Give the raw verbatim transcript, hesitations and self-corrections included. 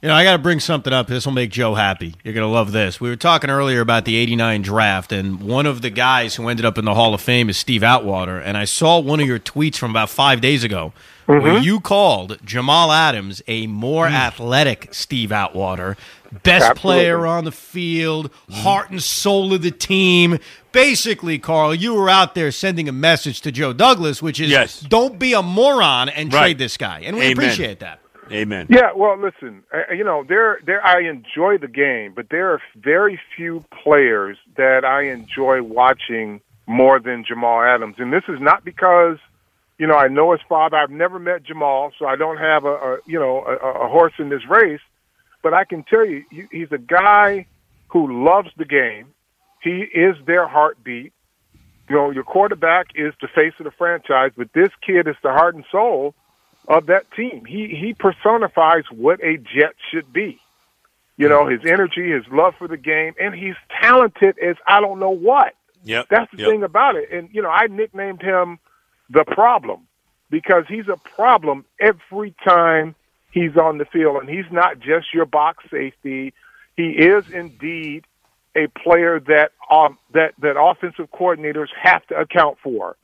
You know, I got to bring something up. This will make Joe happy. You're going to love this. We were talking earlier about the eighty-nine draft, and one of the guys who ended up in the Hall of Fame is Steve Atwater, and I saw one of your tweets from about five days ago mm-hmm. where you called Jamal Adams a more mm. athletic Steve Atwater, best Absolutely. player on the field, mm. heart and soul of the team. Basically, Carl, you were out there sending a message to Joe Douglas, which is yes. don't be a moron and right. trade this guy, and we Amen. appreciate that. Amen. Yeah, well, listen, I, you know, there, there. I enjoy the game, but there are very few players that I enjoy watching more than Jamal Adams. And this is not because, you know, I know his father. I've never met Jamal, so I don't have a, a you know, a, a horse in this race. But I can tell you, he's a guy who loves the game. He is their heartbeat. You know, your quarterback is the face of the franchise, but this kid is the heart and soul of that team. He he personifies what a Jet should be. You know, his energy, his love for the game, and he's talented as I don't know what. Yep. That's the yep. thing about it. And, you know, I nicknamed him the problem because he's a problem every time he's on the field, and he's not just your box safety. He is indeed a player that um, that, that offensive coordinators have to account for.